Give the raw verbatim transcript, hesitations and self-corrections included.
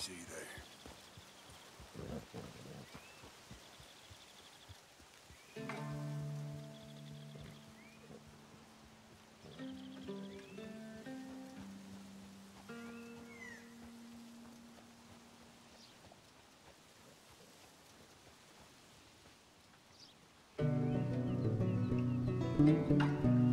monkeys either. Mm-hmm.